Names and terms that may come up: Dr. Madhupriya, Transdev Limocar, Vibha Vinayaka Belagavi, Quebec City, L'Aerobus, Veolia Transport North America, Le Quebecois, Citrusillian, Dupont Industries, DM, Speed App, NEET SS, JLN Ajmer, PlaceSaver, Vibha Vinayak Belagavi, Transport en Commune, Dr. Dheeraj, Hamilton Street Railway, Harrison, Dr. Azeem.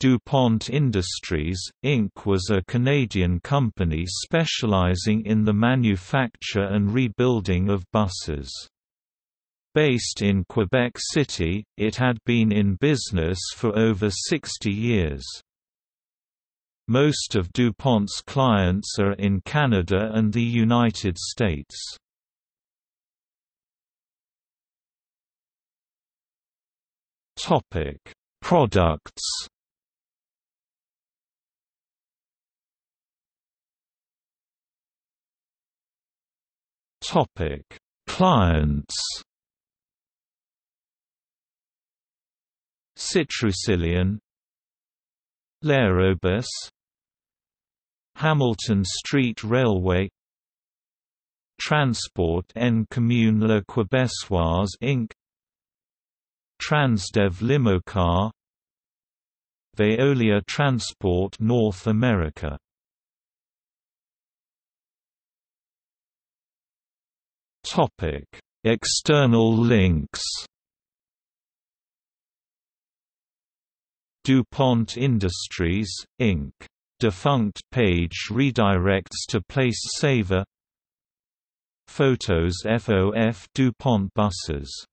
Dupont Industries, Inc. was a Canadian company specializing in the manufacture and rebuilding of buses. Based in Quebec City, it had been in business for over 60 years. Most of DuPont's clients are in Canada and the United States. Topic: Products. Topic: Clients. Citrusillian, L'Aerobus, Hamilton Street Railway, Transport en Commune Le Quebecois Inc., Transdev Limocar, Veolia Transport North America. Topic: External links. DuPont Industries, Inc. Defunct page redirects to PlaceSaver. Photos FOF DuPont buses.